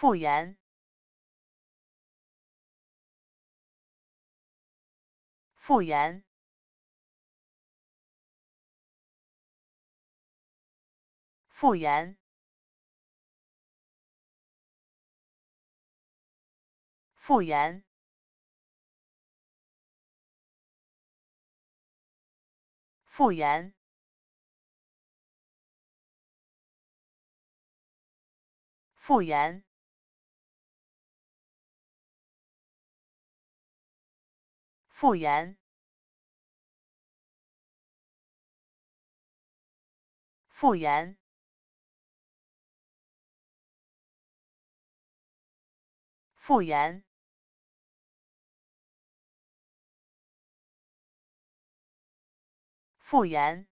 复原。复原。复原。复原。 复原，复原，复原，复原，复原，复原。